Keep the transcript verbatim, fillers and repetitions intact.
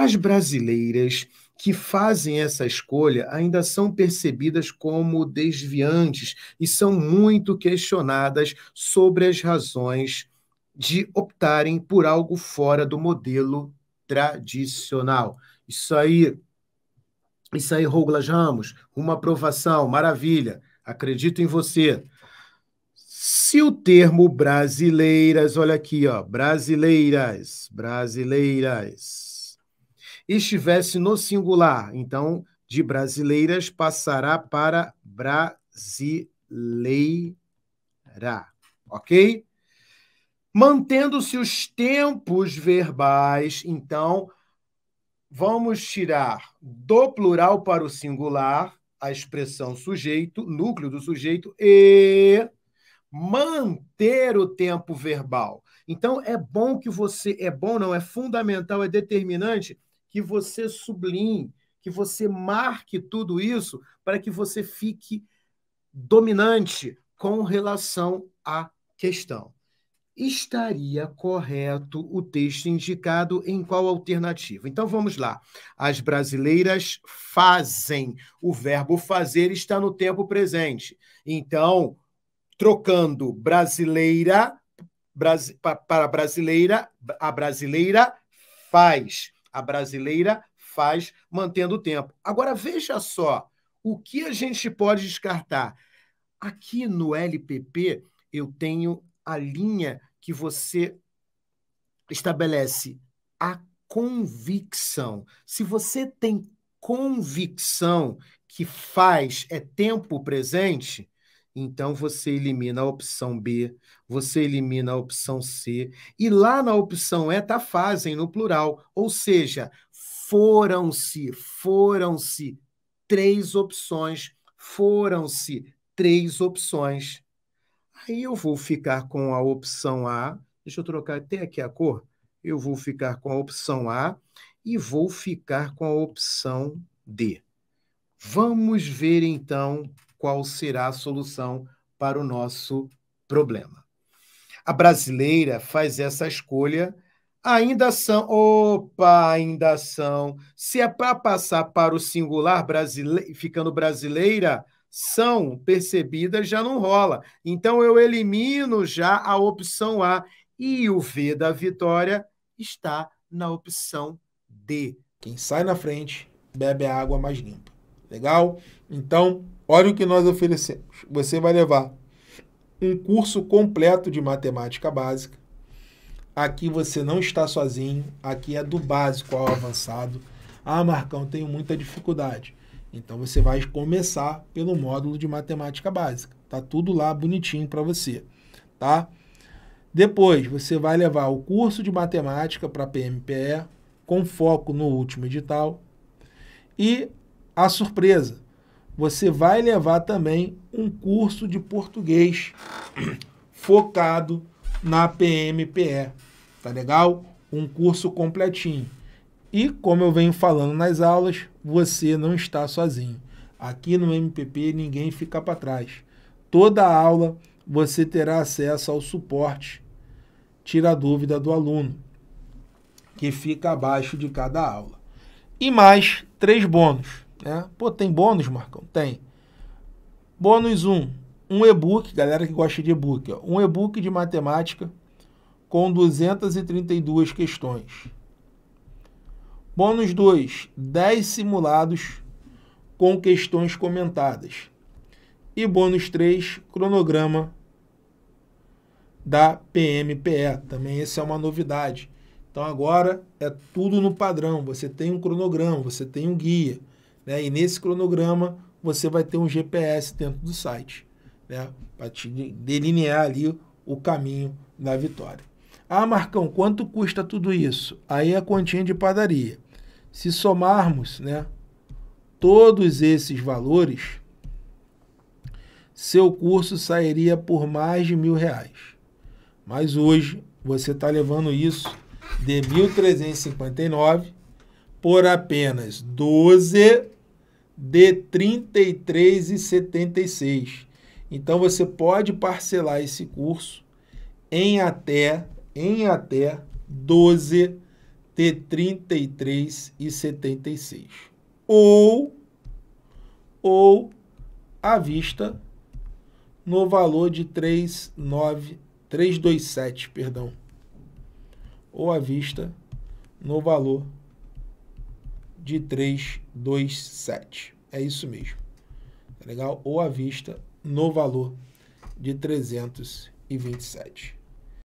As brasileiras que fazem essa escolha ainda são percebidas como desviantes e são muito questionadas sobre as razões de optarem por algo fora do modelo tradicional. Isso aí, isso aí, Rogla Ramos, uma aprovação, maravilha, acredito em você. Se o termo brasileiras, olha aqui, ó, brasileiras, brasileiras, estivesse no singular, então, de brasileiras passará para brasileira, ok? Mantendo-se os tempos verbais, então, vamos tirar do plural para o singular a expressão sujeito, núcleo do sujeito, e manter o tempo verbal. Então, é bom que você, é bom não, é fundamental, é determinante, que você sublinhe, que você marque tudo isso para que você fique dominante com relação à questão. Estaria correto o texto indicado em qual alternativa? Então, vamos lá. As brasileiras fazem. O verbo fazer está no tempo presente. Então, trocando brasileira para brasileira, a brasileira faz. A brasileira faz, mantendo o tempo. Agora, veja só, o que a gente pode descartar? Aqui no L P P, eu tenho a linha que você estabelece a convicção. Se você tem convicção que faz é tempo presente, então você elimina a opção B, você elimina a opção C, e lá na opção E está fazem no plural, ou seja, foram-se, foram-se três opções, foram-se três opções. Aí eu vou ficar com a opção A, deixa eu trocar até aqui a cor, eu vou ficar com a opção A e vou ficar com a opção D. Vamos ver então qual será a solução para o nosso problema. A brasileira faz essa escolha, ainda são, opa, ainda são, se é para passar para o singular, brasile... ficando brasileira, são percebidas, já não rola. Então, eu elimino já a opção A e o V da vitória está na opção D. Quem sai na frente bebe a água mais limpa. Legal? Então, olha o que nós oferecemos. Você vai levar um curso completo de matemática básica. Aqui você não está sozinho. Aqui é do básico ao avançado. Ah, Marcão, tenho muita dificuldade. Então, você vai começar pelo módulo de matemática básica. Tá tudo lá bonitinho para você, tá? Depois, você vai levar o curso de matemática para P M P E, com foco no último edital. E a surpresa, você vai levar também um curso de português focado na P M P E, tá legal? Um curso completinho. E como eu venho falando nas aulas, você não está sozinho. Aqui no M P P ninguém fica para trás. Toda aula você terá acesso ao suporte Tira a Dúvida do Aluno, que fica abaixo de cada aula. E mais três bônus. É. Pô, tem bônus, Marcão? Tem. Bônus um, um e-book, galera que gosta de e-book, ó, um e-book de matemática com duzentas e trinta e duas questões. Bônus dois, dez simulados com questões comentadas. E bônus três, cronograma da P M P E. Também essa é uma novidade. Então agora é tudo no padrão, você tem um cronograma, você tem um guia. Né? E nesse cronograma, você vai ter um G P S dentro do site, né? Para te delinear ali o caminho da vitória. Ah, Marcão, quanto custa tudo isso? Aí é a continha de padaria. Se somarmos, né, todos esses valores, seu curso sairia por mais de mil reais. Mas hoje, você está levando isso de mil trezentos e cinquenta e nove por apenas doze... de trinta e três reais e setenta e seis centavos. Então você pode parcelar esse curso em até em até doze T trinta e três e setenta e seis. Ou, ou à vista no valor de três vírgula nove, trezentos e vinte e sete, perdão. Ou à vista no valor de trezentos e vinte e sete. É isso mesmo. Tá legal? Ou à vista no valor de trezentos e vinte e sete.